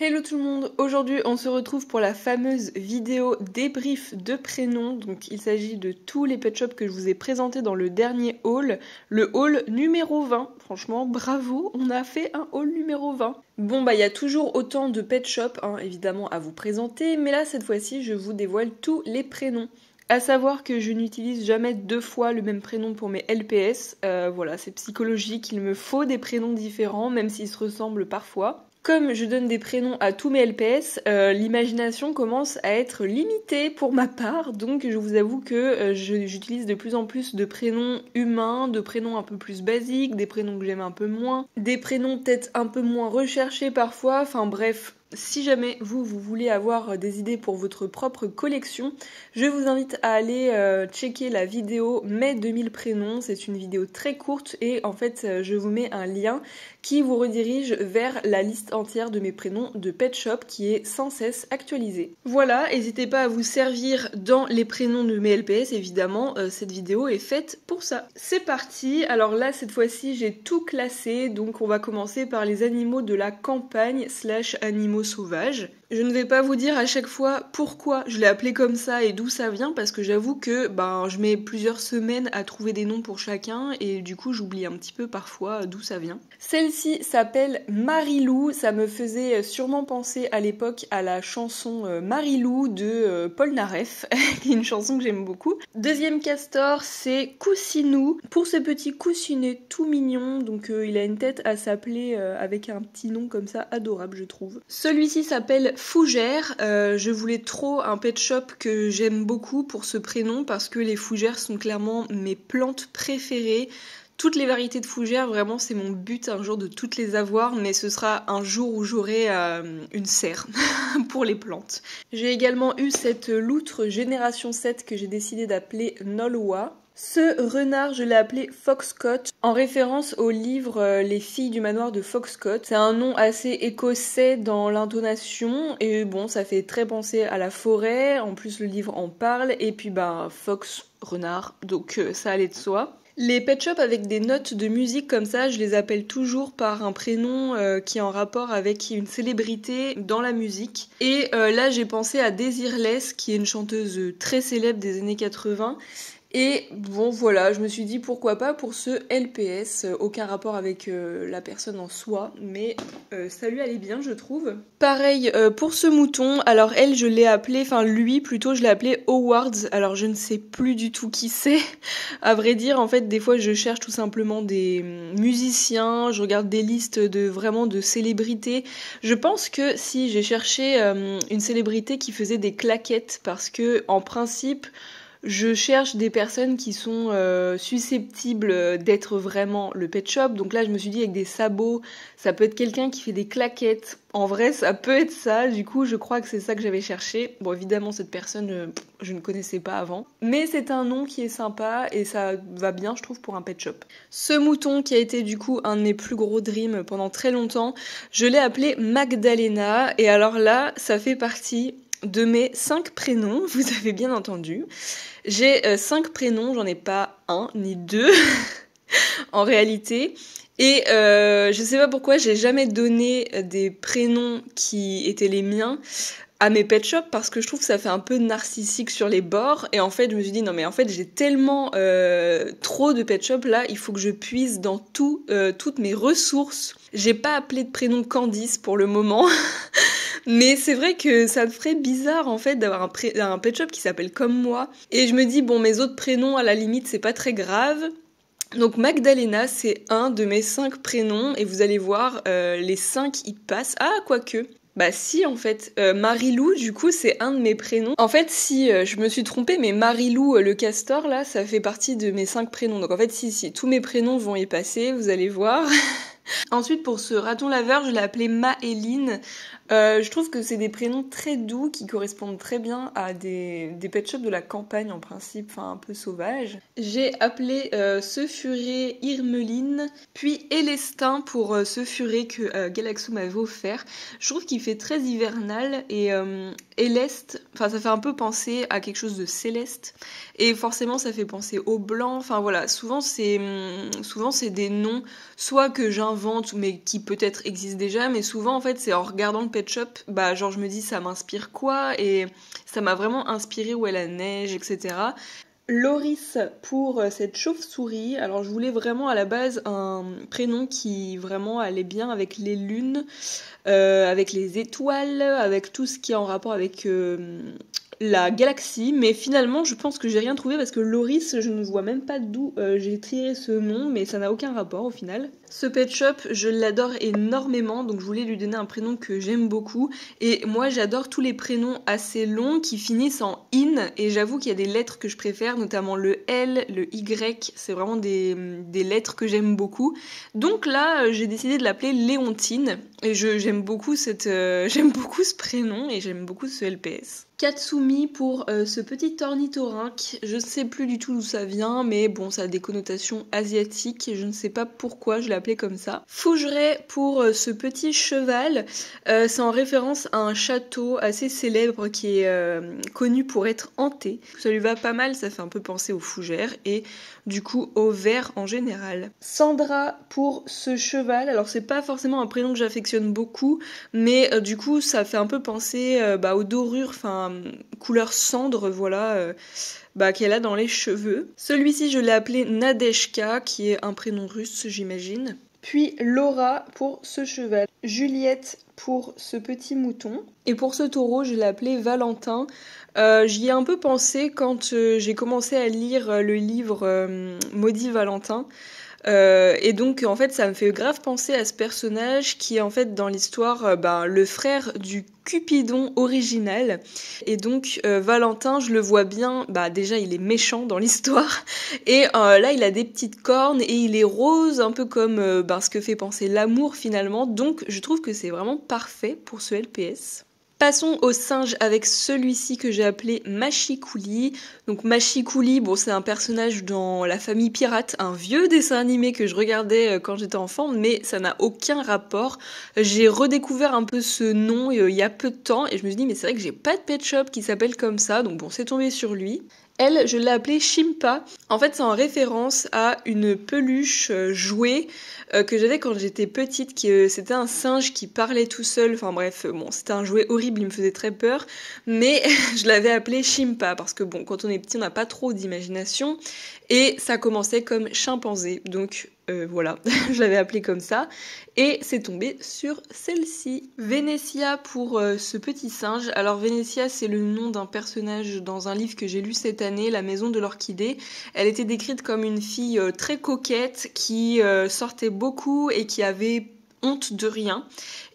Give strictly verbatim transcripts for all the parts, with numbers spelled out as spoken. Hello tout le monde, aujourd'hui on se retrouve pour la fameuse vidéo débrief de prénoms. Donc il s'agit de tous les pet shops que je vous ai présentés dans le dernier haul, le haul numéro vingt. Franchement bravo, on a fait un haul numéro vingt. Bon bah il y a toujours autant de pet shops hein, évidemment à vous présenter, mais là cette fois-ci je vous dévoile tous les prénoms. À savoir que je n'utilise jamais deux fois le même prénom pour mes L P S, euh, voilà c'est psychologique, il me faut des prénoms différents même s'ils se ressemblent parfois. Comme je donne des prénoms à tous mes L P S, euh, l'imagination commence à être limitée pour ma part, donc je vous avoue que euh, j'utilise de plus en plus de prénoms humains, de prénoms un peu plus basiques, des prénoms que j'aime un peu moins, des prénoms peut-être un peu moins recherchés parfois, enfin bref... Si jamais vous, vous voulez avoir des idées pour votre propre collection, je vous invite à aller euh, checker la vidéo Mes deux mille prénoms. C'est une vidéo très courte et en fait je vous mets un lien qui vous redirige vers la liste entière de mes prénoms de Pet Shop qui est sans cesse actualisée. Voilà, n'hésitez pas à vous servir dans les prénoms de mes L P S, évidemment, euh, cette vidéo est faite pour ça. C'est parti, alors là cette fois-ci j'ai tout classé, donc on va commencer par les animaux de la campagne slash animaux sauvage. Je ne vais pas vous dire à chaque fois pourquoi je l'ai appelé comme ça et d'où ça vient parce que j'avoue que ben, je mets plusieurs semaines à trouver des noms pour chacun et du coup j'oublie un petit peu parfois d'où ça vient. Celle-ci s'appelle Marilou, ça me faisait sûrement penser à l'époque à la chanson Marilou de Paul Nareff, qui est une chanson que j'aime beaucoup. Deuxième castor c'est Coussinou, pour ce petit coussinet tout mignon, donc euh, il a une tête à s'appeler euh, avec un petit nom comme ça adorable je trouve. Celui-ci s'appelle Fougère, euh, je voulais trop un pet shop que j'aime beaucoup pour ce prénom parce que les fougères sont clairement mes plantes préférées. Toutes les variétés de fougères, vraiment c'est mon but un jour de toutes les avoir, mais ce sera un jour où j'aurai euh, une serre pour les plantes. J'ai également eu cette loutre génération sept que j'ai décidé d'appeler Nolwa. Ce renard, je l'ai appelé Foxcott, en référence au livre Les filles du manoir de Foxcott. C'est un nom assez écossais dans l'intonation, et bon, ça fait très penser à la forêt, en plus le livre en parle, et puis bah, Fox, renard, donc euh, ça allait de soi. Les pet shops avec des notes de musique comme ça, je les appelle toujours par un prénom euh, qui est en rapport avec une célébrité dans la musique. Et euh, là, j'ai pensé à Desireless, qui est une chanteuse très célèbre des années quatre-vingts, et bon voilà, je me suis dit pourquoi pas pour ce L P S, aucun rapport avec euh, la personne en soi, mais euh, ça lui allait bien je trouve. Pareil euh, pour ce mouton, alors elle je l'ai appelé, enfin lui plutôt je l'ai appelé Howard, alors je ne sais plus du tout qui c'est, à vrai dire en fait des fois je cherche tout simplement des musiciens, je regarde des listes de vraiment de célébrités, je pense que si j'ai cherché euh, une célébrité qui faisait des claquettes parce que en principe... Je cherche des personnes qui sont euh, susceptibles d'être vraiment le pet shop. Donc là, je me suis dit avec des sabots, ça peut être quelqu'un qui fait des claquettes. En vrai, ça peut être ça. Du coup, je crois que c'est ça que j'avais cherché. Bon, évidemment, cette personne, euh, je ne connaissais pas avant. Mais c'est un nom qui est sympa et ça va bien, je trouve, pour un pet shop. Ce mouton qui a été, du coup, un de mes plus gros dreams pendant très longtemps, je l'ai appelé Magdalena. Et alors là, ça fait partie... de mes cinq prénoms, vous avez bien entendu. J'ai cinq prénoms, j'en ai pas un ni deux en réalité. Et euh, je sais pas pourquoi j'ai jamais donné des prénoms qui étaient les miens à mes pet shops parce que je trouve que ça fait un peu narcissique sur les bords. Et en fait, je me suis dit non mais en fait j'ai tellement euh, trop de pet shops là, il faut que je puise dans tout, euh, toutes mes ressources. J'ai pas appelé de prénom Candice pour le moment. Mais c'est vrai que ça me ferait bizarre en fait d'avoir un, pré... un pet shop qui s'appelle comme moi. Et je me dis, bon, mes autres prénoms à la limite c'est pas très grave. Donc Magdalena c'est un de mes cinq prénoms et vous allez voir euh, les cinq y passent. Ah, quoique. Bah si en fait, euh, Marilou du coup c'est un de mes prénoms. En fait si euh, je me suis trompée mais Marilou euh, le castor là ça fait partie de mes cinq prénoms. Donc en fait si si tous mes prénoms vont y passer, vous allez voir. Ensuite pour ce raton laveur je l'ai appelé Maëline. Euh, je trouve que c'est des prénoms très doux qui correspondent très bien à des, des pet shops de la campagne en principe, enfin un peu sauvage. J'ai appelé euh, ce furet Irmeline, puis Élestin pour euh, ce furet que euh, Galaxo m'avait offert. Je trouve qu'il fait très hivernal et euh, Éleste, enfin ça fait un peu penser à quelque chose de céleste et forcément ça fait penser au blanc. Enfin voilà, souvent c'est souvent c'est des noms soit que j'invente réinvente, mais qui peut-être existe déjà, mais souvent en fait c'est en regardant le Pet Shop, bah genre je me dis ça m'inspire quoi, et ça m'a vraiment inspiré Où est la neige, et cetera. Loris pour cette chauve-souris, alors je voulais vraiment à la base un prénom qui vraiment allait bien avec les lunes, euh, avec les étoiles, avec tout ce qui est en rapport avec euh, la galaxie, mais finalement je pense que j'ai rien trouvé parce que Loris, je ne vois même pas d'où euh, j'ai tiré ce nom, mais ça n'a aucun rapport au final. Ce Pet Shop, je l'adore énormément, donc je voulais lui donner un prénom que j'aime beaucoup, et moi j'adore tous les prénoms assez longs qui finissent en in, et j'avoue qu'il y a des lettres que je préfère, notamment le L, le Y, c'est vraiment des, des lettres que j'aime beaucoup. Donc là j'ai décidé de l'appeler Léontine, et j'aime beaucoup, euh, j'aime beaucoup ce prénom, et j'aime beaucoup ce L P S. Katsumi pour euh, ce petit ornithorynque, je ne sais plus du tout d'où ça vient, mais bon, ça a des connotations asiatiques, et je ne sais pas pourquoi je l'ai appelé comme ça. Fougeret pour euh, ce petit cheval, euh, c'est en référence à un château assez célèbre qui est euh, connu pour être hanté. Ça lui va pas mal, ça fait un peu penser aux fougères et du coup aux vers en général. Sandra pour ce cheval, alors c'est pas forcément un prénom que j'affectionne beaucoup, mais euh, du coup ça fait un peu penser euh, bah, aux dorures, enfin couleur cendre, voilà, euh, bah, qu'elle a dans les cheveux. Celui-ci, je l'ai appelé Nadeshka, qui est un prénom russe, j'imagine. Puis Laura pour ce cheval, Juliette pour ce petit mouton. Et pour ce taureau, je l'ai appelé Valentin. Euh, j'y ai un peu pensé quand euh, j'ai commencé à lire le livre euh, Maudit Valentin. Euh, et donc en fait ça me fait grave penser à ce personnage qui est en fait dans l'histoire euh, bah, le frère du Cupidon original, et donc euh, Valentin, je le vois bien, bah déjà il est méchant dans l'histoire, et euh, là il a des petites cornes et il est rose, un peu comme euh, bah, ce que fait penser l'amour finalement, donc je trouve que c'est vraiment parfait pour ce L P S. Passons au singe avec celui-ci que j'ai appelé Machikouli. Donc Machikouli, bon, c'est un personnage dans la famille pirate, un vieux dessin animé que je regardais quand j'étais enfant, mais ça n'a aucun rapport. J'ai redécouvert un peu ce nom il y a peu de temps et je me suis dit mais c'est vrai que j'ai pas de pet shop qui s'appelle comme ça, donc bon, c'est tombé sur lui. Elle, je l'ai appelée Shimpa. En fait, c'est en référence à une peluche jouée que j'avais quand j'étais petite. C'était un singe qui parlait tout seul. Enfin bref, bon, c'était un jouet horrible, il me faisait très peur. Mais je l'avais appelée Shimpa parce que bon, quand on est petit, on n'a pas trop d'imagination. Et ça commençait comme chimpanzé. Donc euh, voilà, je l'avais appelée comme ça. Et c'est tombé sur celle-ci. Vénétia pour euh, ce petit singe. Alors Vénétia, c'est le nom d'un personnage dans un livre que j'ai lu cette année, La Maison de l'Orchidée. Elle était décrite comme une fille euh, très coquette qui euh, sortait beaucoup et qui avait honte de rien.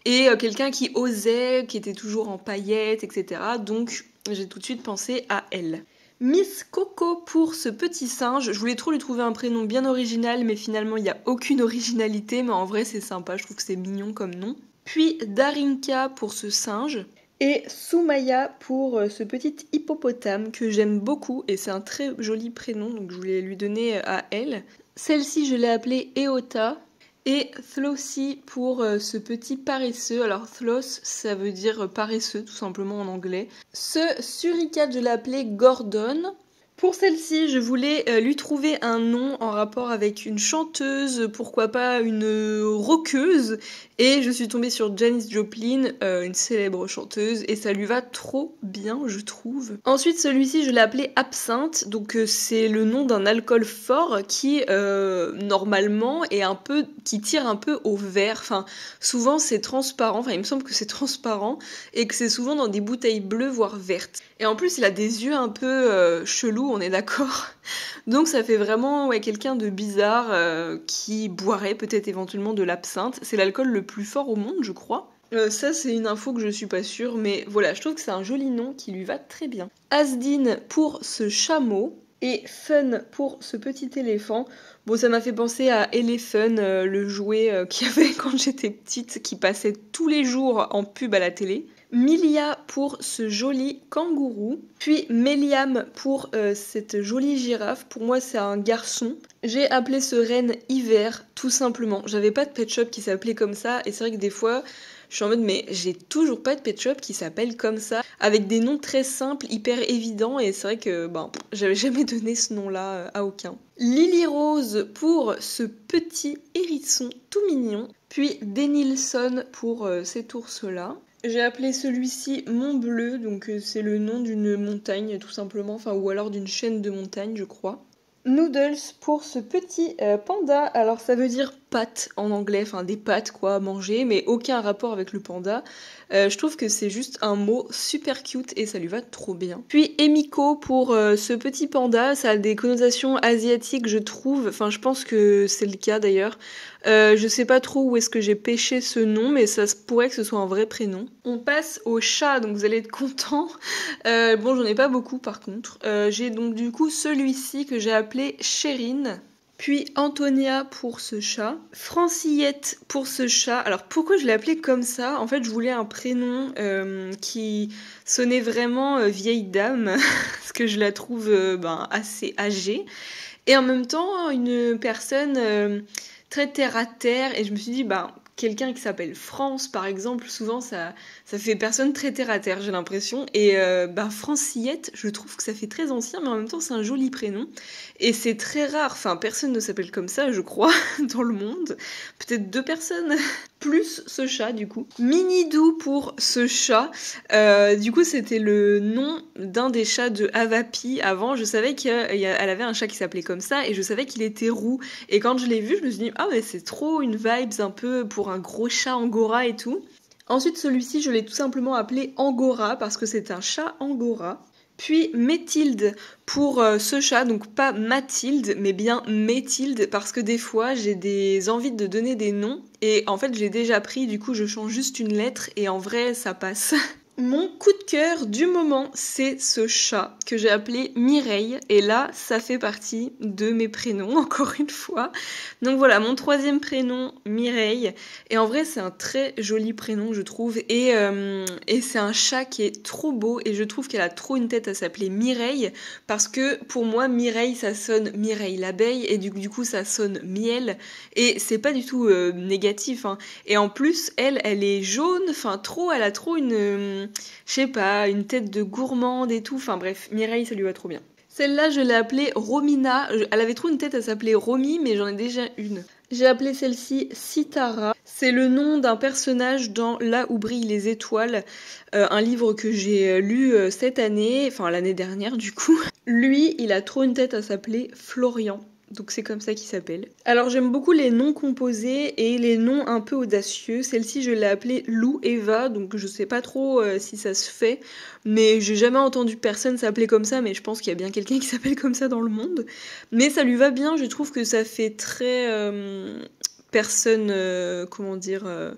Et euh, quelqu'un qui osait, qui était toujours en paillettes, et cetera. Donc j'ai tout de suite pensé à elle. Miss Coco pour ce petit singe, je voulais trop lui trouver un prénom bien original, mais finalement il n'y a aucune originalité, mais en vrai c'est sympa, je trouve que c'est mignon comme nom. Puis Darinka pour ce singe, et Soumaya pour ce petit hippopotame que j'aime beaucoup, et c'est un très joli prénom, donc je voulais lui donner à elle. Celle-ci je l'ai appelée Eota. Et Flossie pour euh, ce petit paresseux, alors Floss ça veut dire paresseux tout simplement en anglais. Ce suricate je l'ai appelé Gordon. Pour celle-ci je voulais euh, lui trouver un nom en rapport avec une chanteuse, pourquoi pas une euh, rockeuse, et je suis tombée sur Janis Joplin, euh, une célèbre chanteuse, et ça lui va trop bien je trouve. Ensuite celui-ci je l'ai appelé Absinthe, donc euh, c'est le nom d'un alcool fort qui euh, normalement est un peu, qui tire un peu au vert, enfin souvent c'est transparent, enfin il me semble que c'est transparent, et que c'est souvent dans des bouteilles bleues voire vertes. Et en plus il a des yeux un peu euh, chelous, on est d'accord. Donc ça fait vraiment ouais, quelqu'un de bizarre euh, qui boirait peut-être éventuellement de l'absinthe, c'est l'alcool le plus fort au monde je crois. Euh, ça c'est une info que je suis pas sûre, mais voilà, je trouve que c'est un joli nom qui lui va très bien. Asdine pour ce chameau et Fun pour ce petit éléphant. Bon, ça m'a fait penser à Elefun, euh, le jouet euh, qu'il y avait quand j'étais petite, qui passait tous les jours en pub à la télé. Milia pour ce joli kangourou, puis Méliam pour euh, cette jolie girafe, pour moi c'est un garçon. J'ai appelé ce renne Hiver, tout simplement. J'avais pas de pet shop qui s'appelait comme ça, et c'est vrai que des fois, je Je suis en mode, mais j'ai toujours pas de pet shop qui s'appelle comme ça, avec des noms très simples, hyper évidents, et c'est vrai que ben, j'avais jamais donné ce nom-là à aucun. Lily Rose pour ce petit hérisson tout mignon, puis Denilson pour cet ours-là. J'ai appelé celui-ci Mont Bleu, donc c'est le nom d'une montagne tout simplement, enfin ou alors d'une chaîne de montagnes je crois. Noodles pour ce petit euh, panda, alors ça veut dire pâtes en anglais, enfin des pâtes quoi à manger, mais aucun rapport avec le panda. Euh, je trouve que c'est juste un mot super cute et ça lui va trop bien. Puis Emiko pour euh, ce petit panda, ça a des connotations asiatiques je trouve, enfin je pense que c'est le cas d'ailleurs. Euh, je sais pas trop où est-ce que j'ai pêché ce nom, mais ça se pourrait que ce soit un vrai prénom. On passe au chat, donc vous allez être contents. Euh, bon, j'en ai pas beaucoup par contre. Euh, j'ai donc du coup celui-ci que j'ai appelé Chérine. Puis Antonia pour ce chat. Francillette pour ce chat. Alors pourquoi je l'ai appelé comme ça? En fait, je voulais un prénom euh, qui sonnait vraiment euh, vieille dame, parce que je la trouve euh, ben, assez âgée. Et en même temps, une personne... Euh, très terre à terre, et je me suis dit bah quelqu'un qui s'appelle France par exemple, souvent ça ça fait personne très terre à terre j'ai l'impression, et euh, bah Francillette je trouve que ça fait très ancien, mais en même temps c'est un joli prénom et c'est très rare, enfin personne ne s'appelle comme ça je crois dans le monde, peut-être deux personnes plus ce chat du coup. Minidou pour ce chat, euh, du coup c'était le nom d'un des chats de Avapi avant, je savais qu'elle avait un chat qui s'appelait comme ça et je savais qu'il était roux, et quand je l'ai vu je me suis dit ah mais c'est trop une vibe un peu pour un gros chat angora et tout. Ensuite celui-ci je l'ai tout simplement appelé Angora parce que c'est un chat angora. Puis Méthilde pour euh, ce chat, donc pas Mathilde mais bien Méthilde, parce que des fois j'ai des envies de donner des noms et en fait j'ai déjà pris, du coup je change juste une lettre et en vrai ça passe. Mon coup de cœur du moment, c'est ce chat que j'ai appelé Mireille. Et là, ça fait partie de mes prénoms, encore une fois. Donc voilà, mon troisième prénom, Mireille. Et en vrai, c'est un très joli prénom, je trouve. Et, euh, et c'est un chat qui est trop beau. Et je trouve qu'elle a trop une tête à s'appeler Mireille. Parce que pour moi, Mireille, ça sonne Mireille l'abeille. Et du, du coup, ça sonne miel. Et c'est pas du tout euh, négatif. Hein. Et en plus, elle, elle est jaune. Enfin, trop, elle a trop une... Euh, je sais pas, une tête de gourmande et tout, enfin bref, Mireille ça lui va trop bien. Celle-là je l'ai appelée Romina, elle avait trop une tête à s'appeler Romy mais j'en ai déjà une. J'ai appelé celle-ci Sitara, c'est le nom d'un personnage dans Là où brillent les étoiles, euh, un livre que j'ai lu euh, cette année, enfin l'année dernière du coup. Lui il a trop une tête à s'appeler Florian. Donc c'est comme ça qu'il s'appelle. Alors j'aime beaucoup les noms composés et les noms un peu audacieux. Celle-ci je l'ai appelée Lou Eva, donc je sais pas trop euh, si ça se fait, mais j'ai jamais entendu personne s'appeler comme ça, mais je pense qu'il y a bien quelqu'un qui s'appelle comme ça dans le monde. Mais ça lui va bien, je trouve que ça fait très euh, personne, euh, comment dire, euh,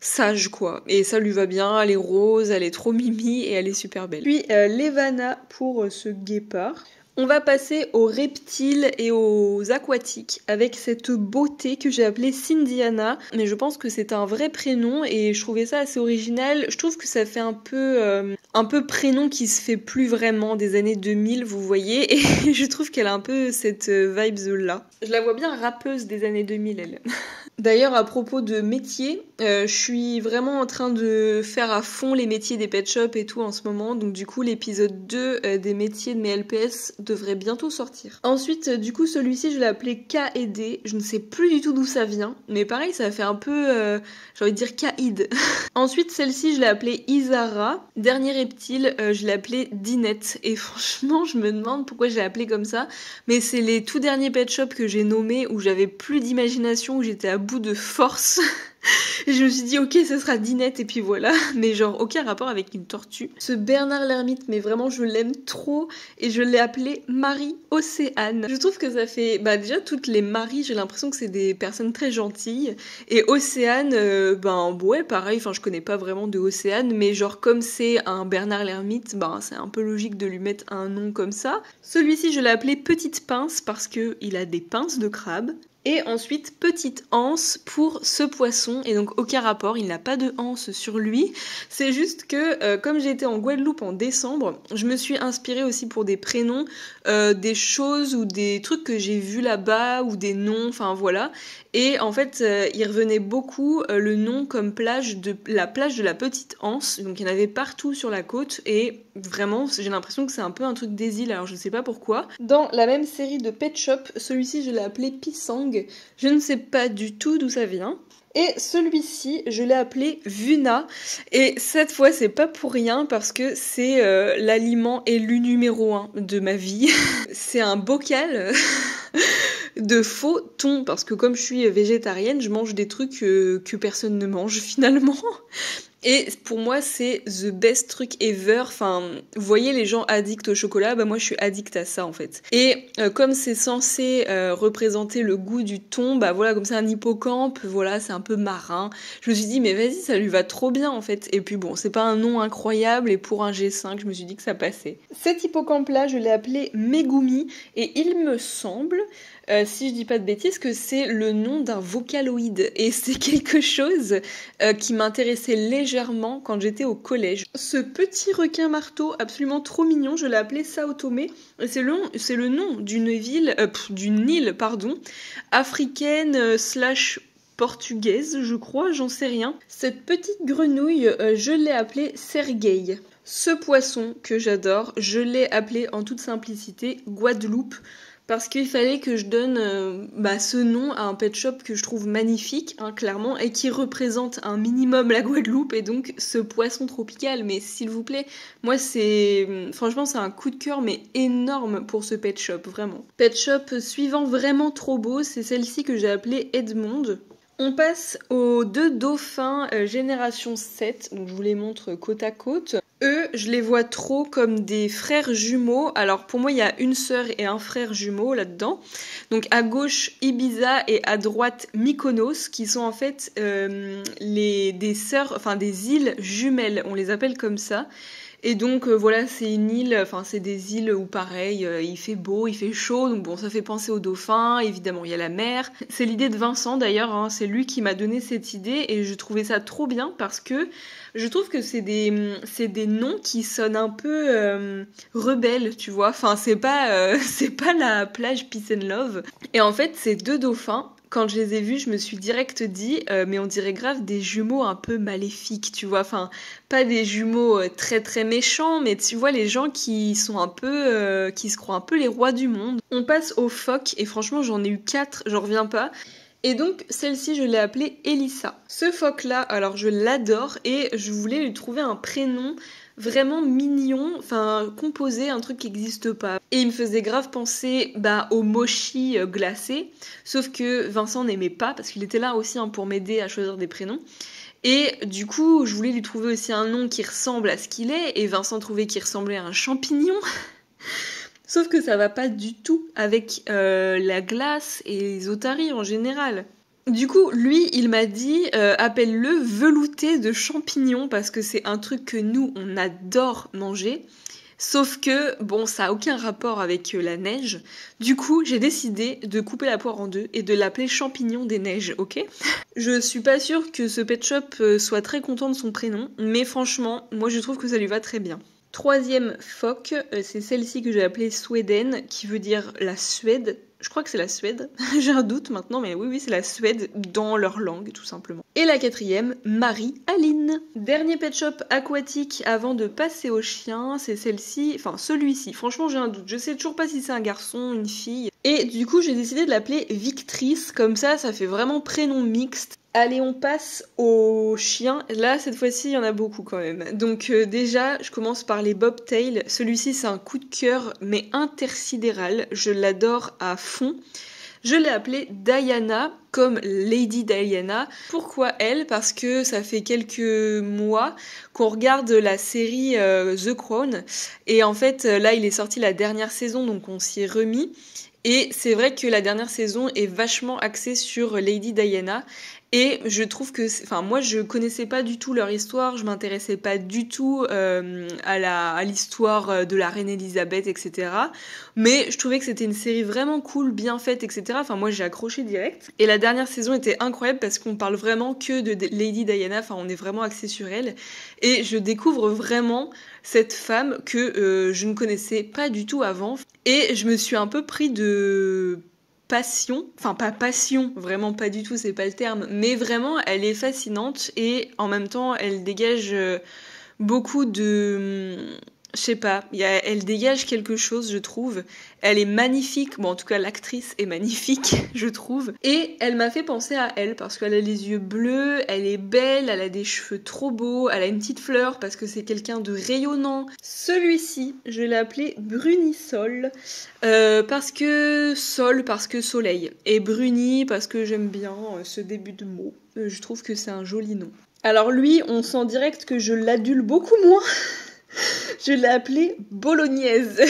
sage quoi. Et ça lui va bien, elle est rose, elle est trop mimi et elle est super belle. Puis euh, Levana pour euh, ce guépard. On va passer aux reptiles et aux aquatiques avec cette beauté que j'ai appelée Cindiana. Mais je pense que c'est un vrai prénom et je trouvais ça assez original. Je trouve que ça fait un peu, euh, un peu prénom qui se fait plus vraiment des années deux mille, vous voyez. Et je trouve qu'elle a un peu cette vibes-là. Je la vois bien rappeuse des années deux mille, elle. D'ailleurs, à propos de métiers, euh, je suis vraiment en train de faire à fond les métiers des pet shops et tout en ce moment. Donc du coup, l'épisode deux euh, des métiers de mes L P S... devrait bientôt sortir. Ensuite, du coup, celui-ci, je l'ai appelé K et D. Je ne sais plus du tout d'où ça vient, mais pareil, ça fait un peu... Euh, j'ai envie de dire Kaïd. Ensuite, celle-ci, je l'ai appelée Isara. Dernier reptile, euh, je l'ai appelée Dinette. Et franchement, je me demande pourquoi je l'ai appelée comme ça, mais c'est les tout derniers pet shops que j'ai nommés où j'avais plus d'imagination, où j'étais à bout de force. Je me suis dit ok ça sera Dinette et puis voilà, mais genre aucun rapport avec une tortue. Ce Bernard l'ermite, mais vraiment je l'aime trop et je l'ai appelé Marie Océane. Je trouve que ça fait, bah déjà toutes les Maries j'ai l'impression que c'est des personnes très gentilles, et Océane euh, ben ouais pareil, enfin je connais pas vraiment de Océane, mais genre comme c'est un Bernard l'ermite, ben c'est un peu logique de lui mettre un nom comme ça. Celui-ci je l'ai appelé Petite Pince parce que il a des pinces de crabe. Et ensuite, petite anse pour ce poisson, et donc aucun rapport, il n'a pas de anse sur lui. C'est juste que, euh, comme j'ai été en Guadeloupe en décembre, je me suis inspirée aussi pour des prénoms, euh, des choses ou des trucs que j'ai vus là-bas, ou des noms, enfin voilà. Et en fait, euh, il revenait beaucoup euh, le nom comme plage de la plage de la Petite Anse, donc il y en avait partout sur la côte, et vraiment, j'ai l'impression que c'est un peu un truc des îles, alors je ne sais pas pourquoi. Dans la même série de Pet Shop, celui-ci je l'ai appelé Pisang. Je ne sais pas du tout d'où ça vient. Et celui-ci, je l'ai appelé Vuna. Et cette fois, c'est pas pour rien parce que c'est euh, l'aliment élu numéro un de ma vie. C'est un bocal de faux thon parce que comme je suis végétarienne, je mange des trucs euh, que personne ne mange finalement. Et pour moi, c'est the best truc ever. Enfin, vous voyez les gens addicts au chocolat, bah moi je suis addict à ça en fait. Et euh, comme c'est censé euh, représenter le goût du thon, bah voilà, comme c'est un hippocampe, voilà, c'est un peu marin. Je me suis dit, mais vas-y, ça lui va trop bien en fait. Et puis bon, c'est pas un nom incroyable, et pour un G cinq, je me suis dit que ça passait. Cet hippocampe-là, je l'ai appelé Megumi, et il me semble... Euh, si je dis pas de bêtises, que c'est le nom d'un vocaloïde. Et c'est quelque chose euh, qui m'intéressait légèrement quand j'étais au collège. Ce petit requin marteau, absolument trop mignon, je l'ai appelé Sao Tomé. C'est le, c'est le nom d'une ville, euh, d'une île, pardon, africaine euh, slash portugaise, je crois, j'en sais rien. Cette petite grenouille, euh, je l'ai appelée Sergueï. Ce poisson que j'adore, je l'ai appelé en toute simplicité Guadeloupe. Parce qu'il fallait que je donne euh, bah, ce nom à un pet shop que je trouve magnifique, hein, clairement, et qui représente un minimum la Guadeloupe, et donc ce poisson tropical. Mais s'il vous plaît, moi c'est... Franchement, c'est un coup de cœur, mais énorme pour ce pet shop, vraiment. Pet shop suivant vraiment trop beau, c'est celle-ci que j'ai appelée Edmond. On passe aux deux dauphins euh, génération sept, donc je vous les montre côte à côte. Eux, je les vois trop comme des frères jumeaux. Alors pour moi, il y a une sœur et un frère jumeau là-dedans. Donc à gauche, Ibiza et à droite, Mykonos, qui sont en fait euh, les, des sœurs, enfin des îles jumelles. On les appelle comme ça. Et donc euh, voilà, c'est une île, enfin c'est des îles où pareil, euh, il fait beau, il fait chaud, donc bon, ça fait penser aux dauphins, évidemment il y a la mer. C'est l'idée de Vincent d'ailleurs, hein, c'est lui qui m'a donné cette idée et je trouvais ça trop bien parce que je trouve que c'est des, c'est des noms qui sonnent un peu euh, rebelles, tu vois. Enfin c'est pas, euh, c'est pas la plage Peace and Love. Et en fait, ces deux dauphins, quand je les ai vus, je me suis direct dit, euh, mais on dirait grave des jumeaux un peu maléfiques, tu vois. Enfin, pas des jumeaux euh, très très méchants, mais tu vois les gens qui sont un peu, euh, qui se croient un peu les rois du monde. On passe aux phoques, et franchement j'en ai eu quatre, j'en reviens pas. Et donc celle-ci je l'ai appelée Elissa. Ce phoque-là, alors je l'adore, et je voulais lui trouver un prénom vraiment mignon, enfin composé, un truc qui n'existe pas. Et il me faisait grave penser bah, au mochi glacé, sauf que Vincent n'aimait pas, parce qu'il était là aussi hein, pour m'aider à choisir des prénoms. Et du coup, je voulais lui trouver aussi un nom qui ressemble à ce qu'il est, et Vincent trouvait qu'il ressemblait à un champignon. Sauf que ça va pas du tout avec euh, la glace et les otaries en général. Du coup, lui, il m'a dit, euh, appelle-le velouté de champignons, parce que c'est un truc que nous, on adore manger. Sauf que, bon, ça n'a aucun rapport avec la neige. Du coup, j'ai décidé de couper la poire en deux et de l'appeler champignon des neiges, ok? Je suis pas sûre que ce pet shop soit très content de son prénom, mais franchement, moi je trouve que ça lui va très bien. Troisième phoque, c'est celle-ci que j'ai appelée Sweden, qui veut dire la Suède. Je crois que c'est la Suède, j'ai un doute maintenant, mais oui, oui, c'est la Suède dans leur langue, tout simplement. Et la quatrième, Marie-Aline. Dernier pet shop aquatique avant de passer aux chiens, c'est celle-ci, enfin celui-ci. Franchement, j'ai un doute, je sais toujours pas si c'est un garçon, une fille. Et du coup, j'ai décidé de l'appeler Victrice, comme ça, ça fait vraiment prénom mixte. Allez, on passe aux chiens. Là, cette fois-ci, il y en a beaucoup quand même. Donc euh, déjà, je commence par les bobtails. Celui-ci, c'est un coup de cœur, mais intersidéral. Je l'adore à fond. Je l'ai appelée Diana, comme Lady Diana. Pourquoi elle? Parce que ça fait quelques mois qu'on regarde la série euh, The Crown. Et en fait, là, il est sorti la dernière saison, donc on s'y est remis. Et c'est vrai que la dernière saison est vachement axée sur Lady Diana. Et je trouve que... Enfin, moi, je connaissais pas du tout leur histoire. Je m'intéressais pas du tout euh, à, la, à l'histoire de la reine Elisabeth, et cetera. Mais je trouvais que c'était une série vraiment cool, bien faite, et cetera. Enfin, moi, j'ai accroché direct. Et la dernière saison était incroyable parce qu'on parle vraiment que de Lady Diana. Enfin, on est vraiment axé sur elle. Et je découvre vraiment cette femme que euh, je ne connaissais pas du tout avant. Et je me suis un peu pris de... passion, enfin pas passion, vraiment pas du tout, c'est pas le terme, mais vraiment elle est fascinante et en même temps elle dégage beaucoup de... Je sais pas, y a, elle dégage quelque chose, je trouve. Elle est magnifique, bon en tout cas l'actrice est magnifique, je trouve. Et elle m'a fait penser à elle parce qu'elle a les yeux bleus, elle est belle, elle a des cheveux trop beaux, elle a une petite fleur parce que c'est quelqu'un de rayonnant. Celui-ci, je l'ai appelé Brunisol euh, parce que sol parce que soleil et Bruni parce que j'aime bien ce début de mot. Euh, je trouve que c'est un joli nom. Alors lui, on sent direct que je l'adule beaucoup moins. Je l'ai appelée bolognaise.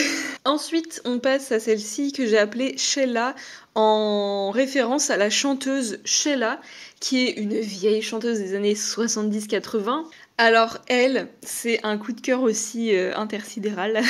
Ensuite, on passe à celle-ci que j'ai appelée Sheila en référence à la chanteuse Sheila, qui est une vieille chanteuse des années soixante-dix quatre-vingts. Alors elle, c'est un coup de cœur aussi euh, intersidéral.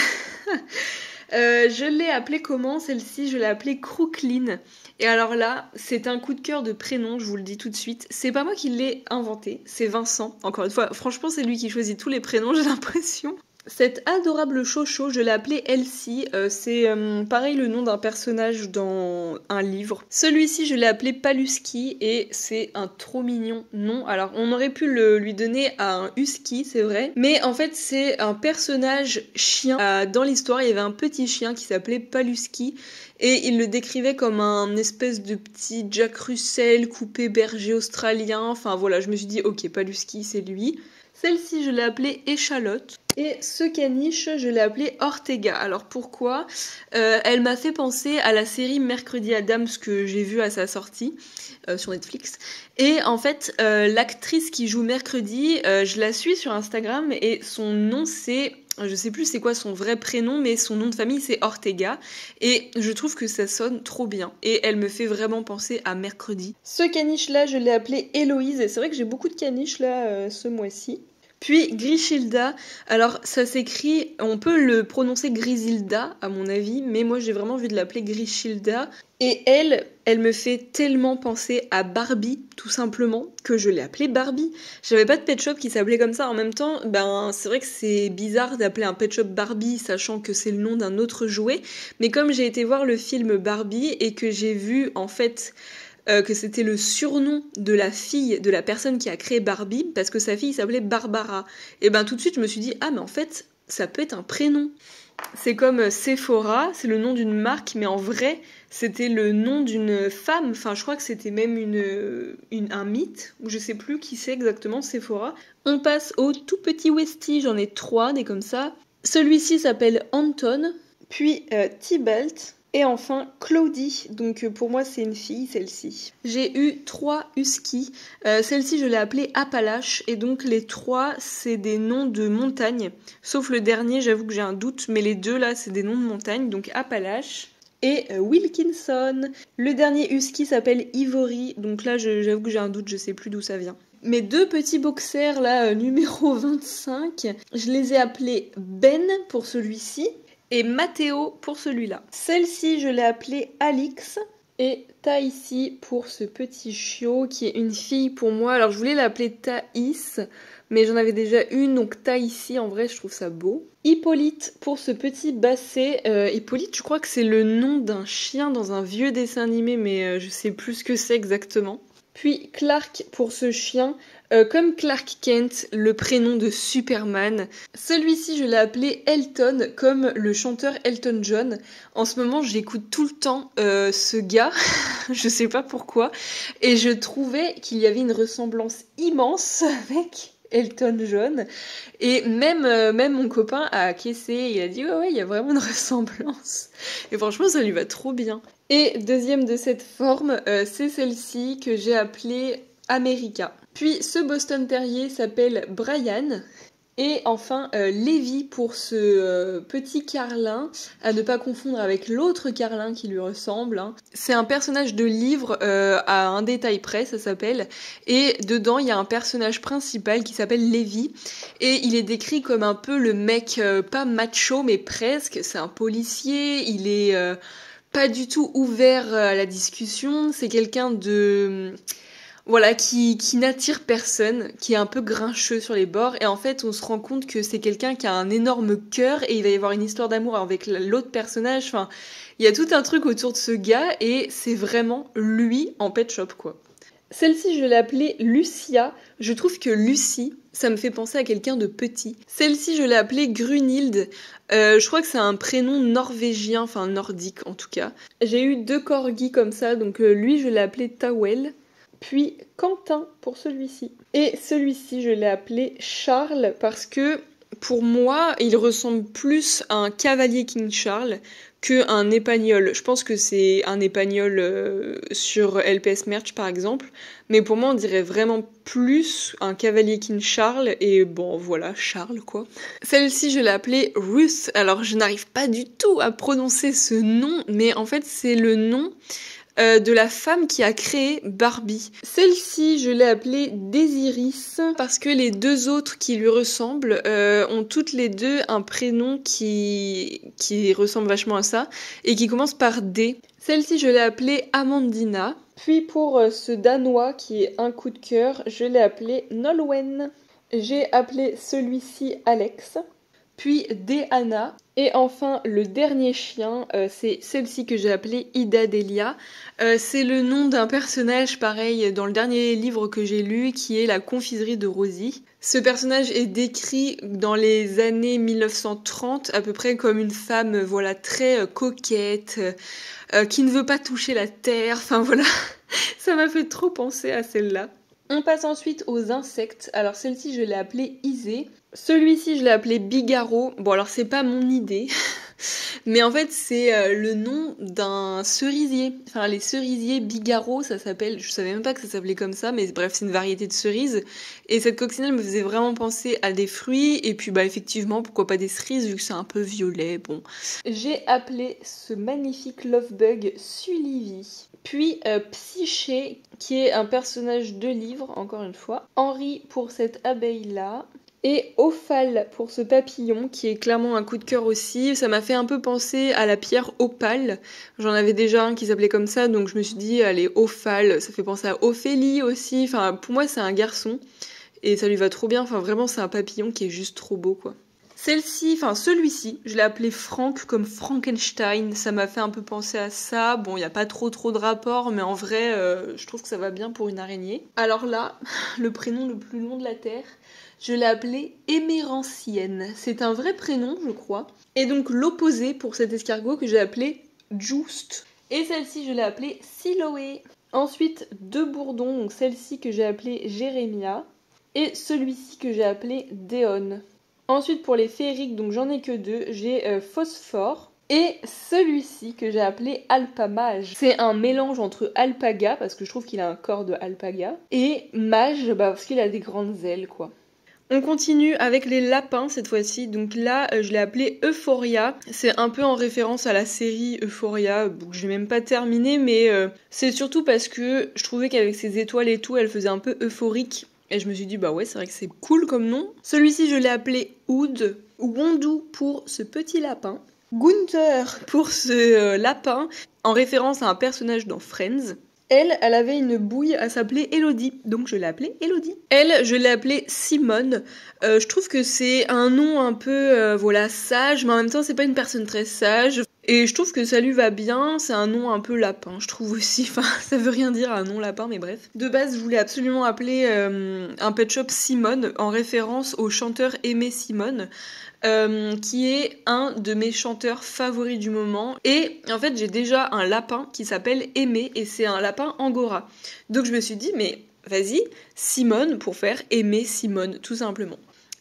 euh, je l'ai appelée comment celle-ci? Je l'ai appelée Crooklyn. Et alors là, c'est un coup de cœur de prénom, je vous le dis tout de suite. C'est pas moi qui l'ai inventé, c'est Vincent. Encore une fois, franchement, c'est lui qui choisit tous les prénoms, j'ai l'impression. Cette adorable chocho, je l'ai appelée Elsie. Euh, c'est euh, pareil le nom d'un personnage dans un livre. Celui-ci, je l'ai appelé Paluski et c'est un trop mignon nom. Alors, on aurait pu le, lui donner à un husky, c'est vrai. Mais en fait, c'est un personnage chien. Euh, dans l'histoire, il y avait un petit chien qui s'appelait Paluski. Et il le décrivait comme un espèce de petit Jack Russell coupé berger australien. Enfin voilà, je me suis dit, ok, Paluski, c'est lui. Celle-ci, je l'ai appelée Échalote. Et ce caniche, je l'ai appelé Ortega. Alors pourquoi ? euh, Elle m'a fait penser à la série Mercredi Adams que j'ai vue à sa sortie euh, sur Netflix. Et en fait, euh, l'actrice qui joue Mercredi, euh, je la suis sur Instagram et son nom c'est... Je sais plus c'est quoi son vrai prénom, mais son nom de famille c'est Ortega. Et je trouve que ça sonne trop bien. Et elle me fait vraiment penser à Mercredi. Ce caniche là, je l'ai appelé Héloïse. Et c'est vrai que j'ai beaucoup de caniches là euh, ce mois-ci. Puis Grishilda, alors ça s'écrit, on peut le prononcer Grisilda à mon avis, mais moi j'ai vraiment envie de l'appeler Grishilda. Et elle, elle me fait tellement penser à Barbie, tout simplement, que je l'ai appelée Barbie. J'avais pas de pet shop qui s'appelait comme ça. En même temps, ben c'est vrai que c'est bizarre d'appeler un pet shop Barbie, sachant que c'est le nom d'un autre jouet. Mais comme j'ai été voir le film Barbie et que j'ai vu en fait... Euh, que c'était le surnom de la fille de la personne qui a créé Barbie parce que sa fille s'appelait Barbara. Et ben tout de suite je me suis dit ah mais en fait ça peut être un prénom. C'est comme Sephora, c'est le nom d'une marque mais en vrai c'était le nom d'une femme. Enfin je crois que c'était même une, une, un mythe ou je sais plus qui c'est exactement Sephora. On passe au tout petit Westie, j'en ai trois des comme ça. Celui-ci s'appelle Anton, puis euh, Tybalt. Et enfin, Claudie. Donc pour moi, c'est une fille, celle-ci. J'ai eu trois huskies. Euh, celle-ci, je l'ai appelée Appalache. Et donc les trois, c'est des noms de montagnes. Sauf le dernier, j'avoue que j'ai un doute. Mais les deux, là, c'est des noms de montagnes. Donc Appalache et euh, Wilkinson. Le dernier husky s'appelle Ivory. Donc là, je, j'avoue que j'ai un doute. Je sais plus d'où ça vient. Mes deux petits boxers, là, euh, numéro vingt-cinq. Je les ai appelés Ben pour celui-ci. Et Mathéo pour celui-là. Celle-ci, je l'ai appelée Alix. Et Thaïsi pour ce petit chiot qui est une fille pour moi. Alors, je voulais l'appeler Thaïs, mais j'en avais déjà une. Donc, Thaïsi, en vrai, je trouve ça beau. Hippolyte pour ce petit basset. Euh, Hippolyte, je crois que c'est le nom d'un chien dans un vieux dessin animé, mais je sais plus ce que c'est exactement. Puis Clark pour ce chien. Euh, comme Clark Kent, le prénom de Superman. Celui-ci, je l'ai appelé Elton, comme le chanteur Elton John. En ce moment, j'écoute tout le temps euh, ce gars, je sais pas pourquoi, et je trouvais qu'il y avait une ressemblance immense avec Elton John. Et même, euh, même mon copain a caissé, il a dit ouais ouais, il y a vraiment une ressemblance. Et franchement, ça lui va trop bien. Et deuxième de cette forme, euh, c'est celle-ci que j'ai appelée America. Puis ce Boston Terrier s'appelle Brian Et enfin, euh, Lévi pour ce euh, petit Carlin, à ne pas confondre avec l'autre Carlin qui lui ressemble. Hein. C'est un personnage de livre euh, à un détail près, ça s'appelle. Et dedans, il y a un personnage principal qui s'appelle Lévi. Et il est décrit comme un peu le mec, euh, pas macho, mais presque. C'est un policier, il est euh, pas du tout ouvert à la discussion. C'est quelqu'un de... Voilà, qui, qui n'attire personne, qui est un peu grincheux sur les bords. Et en fait, on se rend compte que c'est quelqu'un qui a un énorme cœur et il va y avoir une histoire d'amour avec l'autre personnage. Enfin, il y a tout un truc autour de ce gars et c'est vraiment lui en pet shop, quoi. Celle-ci, je l'appelais Lucia. Je trouve que Lucie, ça me fait penser à quelqu'un de petit. Celle-ci, je l'ai appelée Grunhilde. Euh, je crois que c'est un prénom norvégien, enfin nordique en tout cas. J'ai eu deux corgis comme ça, donc euh, lui, je l'ai appelé Tawel. Puis Quentin pour celui-ci. Et celui-ci, je l'ai appelé Charles parce que, pour moi, il ressemble plus à un cavalier King Charles qu'un épagnol. Je pense que c'est un épagnol euh, sur L P S Merch, par exemple. Mais pour moi, on dirait vraiment plus un cavalier King Charles. Et bon, voilà, Charles, quoi. Celle-ci, je l'ai appelée Ruth. Alors, je n'arrive pas du tout à prononcer ce nom, mais en fait, c'est le nom... Euh, de la femme qui a créé Barbie. Celle-ci, je l'ai appelée Desiris parce que les deux autres qui lui ressemblent euh, ont toutes les deux un prénom qui... qui ressemble vachement à ça et qui commence par D. Celle-ci, je l'ai appelée Amandina. Puis pour euh, ce Danois qui est un coup de cœur, je l'ai appelé Nolwenn. J'ai appelé celui-ci Alex. Puis Deanna. Et enfin, le dernier chien, euh, c'est celle-ci que j'ai appelée Ida Delia. Euh, c'est le nom d'un personnage, pareil, dans le dernier livre que j'ai lu, qui est La confiserie de Rosie. Ce personnage est décrit dans les années mille neuf cent trente, à peu près comme une femme, voilà, très euh, coquette, euh, qui ne veut pas toucher la terre. Enfin, voilà, ça m'a fait trop penser à celle-là. On passe ensuite aux insectes. Alors celle-ci, je l'ai appelée Isée. Celui-ci, je l'ai appelé Bigarro. Bon, alors c'est pas mon idée, mais en fait c'est le nom d'un cerisier. Enfin, les cerisiers Bigarro, ça s'appelle. Je savais même pas que ça s'appelait comme ça, mais bref, c'est une variété de cerises. Et cette coccinelle me faisait vraiment penser à des fruits. Et puis, bah effectivement, pourquoi pas des cerises vu que c'est un peu violet. Bon, j'ai appelé ce magnifique lovebug Sullivi. Puis euh, Psyché, qui est un personnage de livre, encore une fois. Henri pour cette abeille-là. Et Ophale pour ce papillon, qui est clairement un coup de cœur aussi. Ça m'a fait un peu penser à la pierre opale. J'en avais déjà un qui s'appelait comme ça, donc je me suis dit, allez, Ophale, ça fait penser à Ophélie aussi. Enfin, pour moi, c'est un garçon, et ça lui va trop bien. Enfin, vraiment, c'est un papillon qui est juste trop beau, quoi. Celle-ci, enfin celui-ci, je l'ai appelé Frank comme Frankenstein, ça m'a fait un peu penser à ça. Bon, il n'y a pas trop trop de rapport, mais en vrai, euh, je trouve que ça va bien pour une araignée. Alors là, le prénom le plus long de la Terre, je l'ai appelé Émérancienne. C'est un vrai prénom, je crois. Et donc l'opposé pour cet escargot que j'ai appelé Just. Et celle-ci, je l'ai appelée Siloé. Ensuite, deux bourdons, donc celle-ci que j'ai appelée Jérémia. Et celui-ci que j'ai appelé Déon. Ensuite, pour les féeriques, donc j'en ai que deux, j'ai euh, Phosphore et celui-ci que j'ai appelé Alpamage. C'est un mélange entre alpaga, parce que je trouve qu'il a un corps de alpaga, et mage, bah, parce qu'il a des grandes ailes, quoi. On continue avec les lapins cette fois-ci, donc là je l'ai appelé Euphoria, c'est un peu en référence à la série Euphoria, que j'ai même pas terminé, mais euh, c'est surtout parce que je trouvais qu'avec ses étoiles et tout, elle faisait un peu euphorique. Et je me suis dit, bah ouais, c'est vrai que c'est cool comme nom. Celui-ci, je l'ai appelé Oud, Wondou pour ce petit lapin, Gunther pour ce euh, lapin, en référence à un personnage dans Friends. Elle, elle avait une bouille à s'appeler Elodie, donc je l'ai appelée Elodie. Elle, je l'ai appelée Simone. Euh, je trouve que c'est un nom un peu, euh, voilà, sage, mais en même temps, c'est pas une personne très sage. Et je trouve que ça lui va bien, c'est un nom un peu lapin, je trouve aussi, enfin ça veut rien dire un nom lapin, mais bref. De base, je voulais absolument appeler euh, un pet shop Simone, en référence au chanteur Aimé Simone, euh, qui est un de mes chanteurs favoris du moment. Et en fait, j'ai déjà un lapin qui s'appelle Aimé, et c'est un lapin Angora. Donc je me suis dit, mais vas-y, Simone pour faire Aimé Simone, tout simplement.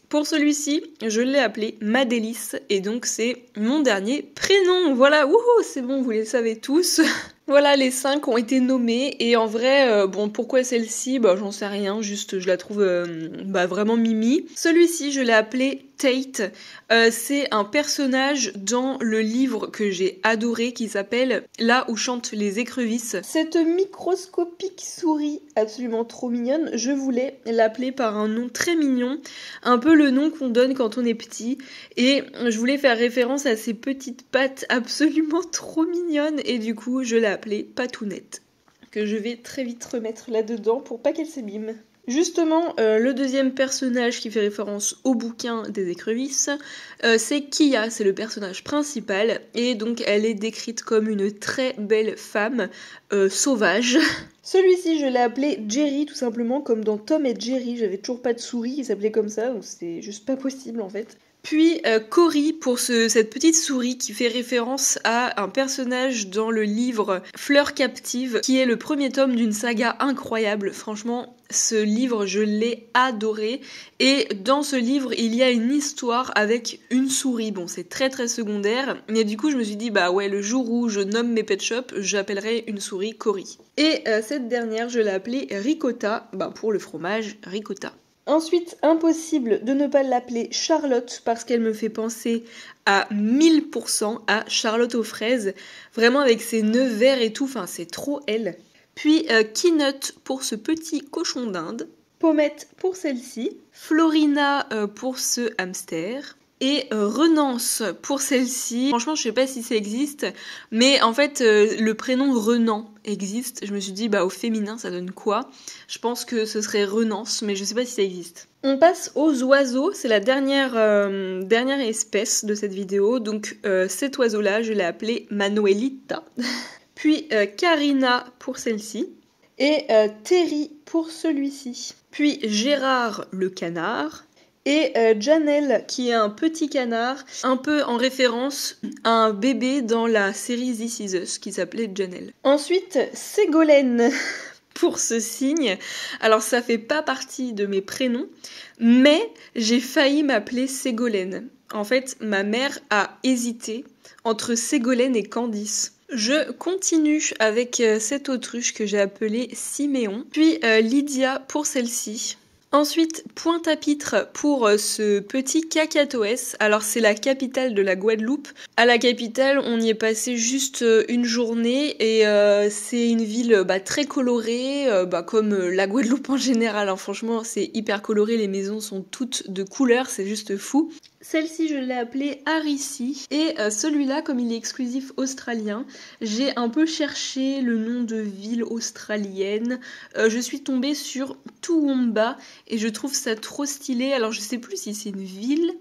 Pour celui-ci, je l'ai appelé Madélice, et donc c'est mon dernier prénom. Voilà, wouhou, c'est bon, vous les savez tous. Voilà, les cinq ont été nommés, et en vrai, euh, bon, pourquoi celle-ci? Bah, j'en sais rien, juste je la trouve euh, bah, vraiment mimi. Celui-ci, je l'ai appelé Tate. Euh, c'est un personnage dans le livre que j'ai adoré qui s'appelle Là où chantent les écrevisses. Cette microscopique souris absolument trop mignonne, je voulais l'appeler par un nom très mignon, un peu le nom qu'on donne quand on est petit, et je voulais faire référence à ses petites pattes absolument trop mignonnes, et du coup je l'ai appelée Patounette, que je vais très vite remettre là-dedans pour pas qu'elle s'abîme. Justement, euh, le deuxième personnage qui fait référence au bouquin des écrevisses, euh, c'est Kia, c'est le personnage principal, et donc elle est décrite comme une très belle femme euh, sauvage. Celui-ci, je l'ai appelé Jerry, tout simplement, comme dans Tom et Jerry, j'avais toujours pas de souris, il s'appelait comme ça, donc c'était juste pas possible en fait. Puis euh, Cory pour ce, cette petite souris qui fait référence à un personnage dans le livre Fleurs Captives, qui est le premier tome d'une saga incroyable. Franchement, ce livre, je l'ai adoré. Et dans ce livre, il y a une histoire avec une souris. Bon, c'est très très secondaire. Mais du coup, je me suis dit, bah ouais, le jour où je nomme mes pet shops, j'appellerai une souris Cory. Et euh, cette dernière, je l'ai appelée Ricotta, bah, pour le fromage ricotta. Ensuite, impossible de ne pas l'appeler Charlotte parce qu'elle me fait penser à mille pour cent à Charlotte aux fraises, vraiment avec ses nœuds verts et tout, enfin c'est trop elle. Puis euh, Keynote pour ce petit cochon d'Inde, Pommette pour celle-ci, Florina euh, pour ce hamster... Et Renance pour celle-ci. Franchement, je sais pas si ça existe, mais en fait, euh, le prénom Renan existe. Je me suis dit, bah, au féminin, ça donne quoi? Je pense que ce serait Renance, mais je sais pas si ça existe. On passe aux oiseaux. C'est la dernière, euh, dernière espèce de cette vidéo. Donc, euh, cet oiseau-là, je l'ai appelé Manuelita. Puis, euh, Karina pour celle-ci. Et euh, Terry pour celui-ci. Puis, Gérard le canard. Et euh, Janelle, qui est un petit canard, un peu en référence à un bébé dans la série This Is Us, qui s'appelait Janelle. Ensuite, Ségolène pour ce signe. Alors, ça fait pas partie de mes prénoms, mais j'ai failli m'appeler Ségolène. En fait, ma mère a hésité entre Ségolène et Candice. Je continue avec euh, cette autruche que j'ai appelée Siméon, puis euh, Lydia pour celle-ci. Ensuite, Pointe-à-Pitre pour ce petit Cacatoès. Alors, c'est la capitale de la Guadeloupe. À la capitale, on y est passé juste une journée et euh, c'est une ville bah, très colorée, euh, bah, comme la Guadeloupe en général. Alors, franchement, c'est hyper coloré. Les maisons sont toutes de couleurs, c'est juste fou. Celle-ci, je l'ai appelée Arissi. Et euh, celui-là, comme il est exclusif australien, j'ai un peu cherché le nom de ville australienne. Euh, je suis tombée sur Toowoomba. Et je trouve ça trop stylé. Alors je sais plus si c'est une ville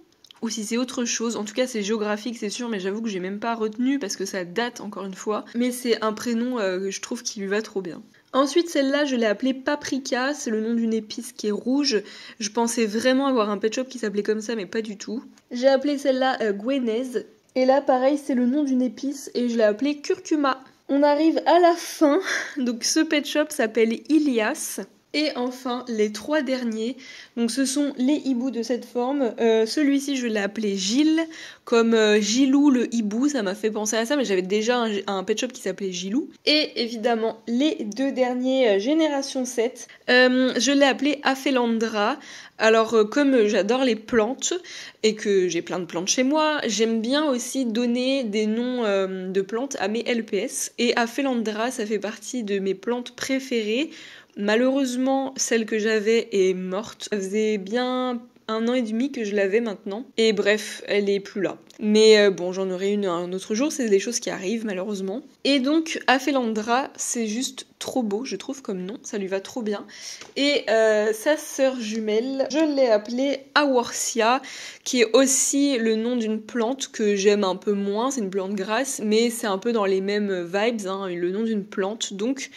ou si c'est autre chose. En tout cas c'est géographique c'est sûr, mais j'avoue que j'ai même pas retenu parce que ça date encore une fois. Mais c'est un prénom euh, que je trouve qui lui va trop bien. Ensuite celle-là je l'ai appelée Paprika, c'est le nom d'une épice qui est rouge. Je pensais vraiment avoir un pet shop qui s'appelait comme ça mais pas du tout. J'ai appelé celle-là euh, Gwenèse. Et là pareil c'est le nom d'une épice et je l'ai appelée Curcuma. On arrive à la fin. Donc ce pet shop s'appelle Ilias. Et enfin, les trois derniers, donc ce sont les hiboux de cette forme. Euh, Celui-ci, je l'ai appelé Gilles, comme euh, Gilou le hibou, ça m'a fait penser à ça, mais j'avais déjà un, un pet shop qui s'appelait Gilou. Et évidemment, les deux derniers, euh, Génération sept, euh, je l'ai appelé Aphelandra. Alors, euh, comme j'adore les plantes, et que j'ai plein de plantes chez moi, j'aime bien aussi donner des noms euh, de plantes à mes L P S. Et Aphelandra, ça fait partie de mes plantes préférées. Malheureusement, celle que j'avais est morte. Ça faisait bien un an et demi que je l'avais maintenant. Et bref, elle est plus là. Mais bon, j'en aurai une un autre jour. C'est des choses qui arrivent, malheureusement. Et donc, Aphelandra, c'est juste trop beau, je trouve, comme nom. Ça lui va trop bien. Et euh, sa sœur jumelle, je l'ai appelée Aworthia, qui est aussi le nom d'une plante que j'aime un peu moins. C'est une plante grasse, mais c'est un peu dans les mêmes vibes, hein, le nom d'une plante. Donc...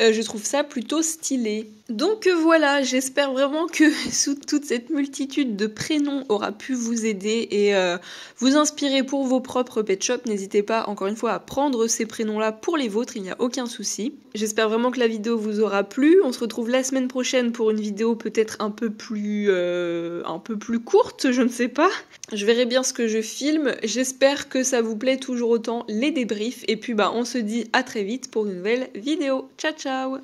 Euh, je trouve ça plutôt stylé. Donc euh, voilà, j'espère vraiment que sous toute cette multitude de prénoms aura pu vous aider et euh, vous inspirer pour vos propres pet shops. N'hésitez pas encore une fois à prendre ces prénoms-là pour les vôtres, il n'y a aucun souci. J'espère vraiment que la vidéo vous aura plu. On se retrouve la semaine prochaine pour une vidéo peut-être un peu plus euh, un peu plus courte, je ne sais pas. Je verrai bien ce que je filme. J'espère que ça vous plaît toujours autant, les débriefs. Et puis bah on se dit à très vite pour une nouvelle vidéo. Ciao ciao.